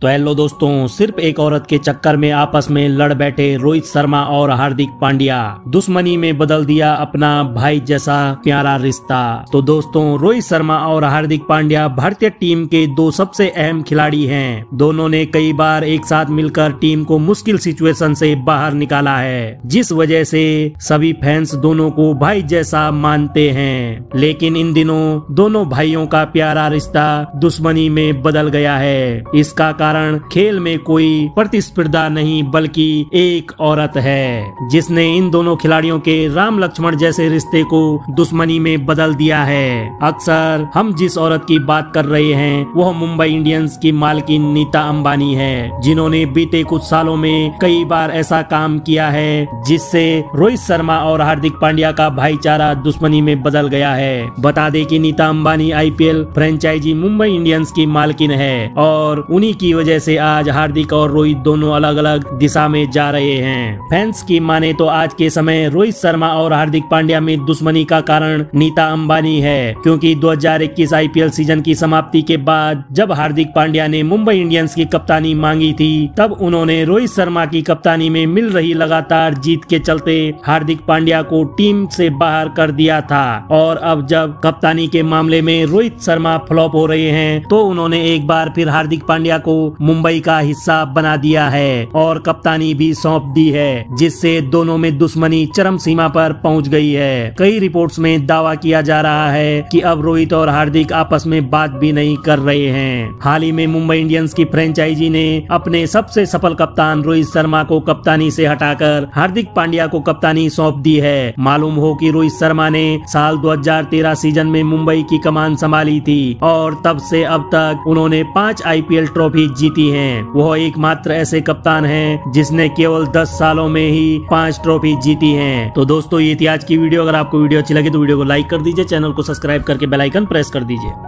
तो हेलो दोस्तों, सिर्फ एक औरत के चक्कर में आपस में लड़ बैठे रोहित शर्मा और हार्दिक पांड्या, दुश्मनी में बदल दिया अपना भाई जैसा प्यारा रिश्ता। तो दोस्तों, रोहित शर्मा और हार्दिक पांड्या भारतीय टीम के दो सबसे अहम खिलाड़ी हैं। दोनों ने कई बार एक साथ मिलकर टीम को मुश्किल सिचुएशन से बाहर निकाला है, जिस वजह से सभी फैंस दोनों को भाई जैसा मानते हैं। लेकिन इन दिनों दोनों भाइयों का प्यारा रिश्ता दुश्मनी में बदल गया है। इसका कारण खेल में कोई प्रतिस्पर्धा नहीं, बल्कि एक औरत है जिसने इन दोनों खिलाड़ियों के राम लक्ष्मण जैसे रिश्ते को दुश्मनी में बदल दिया है। अक्सर हम जिस औरत की बात कर रहे हैं वह मुंबई इंडियंस की मालकिन नीता अंबानी है, जिन्होंने बीते कुछ सालों में कई बार ऐसा काम किया है जिससे रोहित शर्मा और हार्दिक पांड्या का भाईचारा दुश्मनी में बदल गया है। बता दें कि Nita Ambani IPL franchise Mumbai Indians की मालकिन है और उन्हीं की वजह से आज हार्दिक और रोहित दोनों अलग अलग दिशा में जा रहे हैं। फैंस की माने तो आज के समय रोहित शर्मा और हार्दिक पांड्या में दुश्मनी का कारण नीता अंबानी है, क्योंकि 2021 IPL सीजन की समाप्ति के बाद जब हार्दिक पांड्या ने मुंबई इंडियंस की कप्तानी मांगी थी, तब उन्होंने रोहित शर्मा की कप्तानी में मिल रही लगातार जीत के चलते हार्दिक पांड्या को टीम से बाहर कर दिया था। और अब जब कप्तानी के मामले में रोहित शर्मा फ्लॉप हो रहे हैं, तो उन्होंने एक बार फिर हार्दिक पांड्या को मुंबई का हिस्सा बना दिया है और कप्तानी भी सौंप दी है, जिससे दोनों में दुश्मनी चरम सीमा पर पहुंच गई है। कई रिपोर्ट्स में दावा किया जा रहा है कि अब रोहित और हार्दिक आपस में बात भी नहीं कर रहे हैं। हाल ही में मुंबई इंडियंस की फ्रेंचाइजी ने अपने सबसे सफल कप्तान रोहित शर्मा को कप्तानी से हटाकर हार्दिक पांड्या को कप्तानी सौंप दी है। मालूम हो कि रोहित शर्मा ने साल 2013 सीजन में मुंबई की कमान संभाली थी और तब से अब तक उन्होंने 5 IPL ट्रॉफी जीती हैं। वह एकमात्र ऐसे कप्तान हैं जिसने केवल 10 सालों में ही 5 ट्रॉफी जीती हैं। तो दोस्तों, ये थी आज की वीडियो। अगर आपको वीडियो अच्छी लगी तो वीडियो को लाइक कर दीजिए, चैनल को सब्सक्राइब करके बेल आइकन प्रेस कर दीजिए।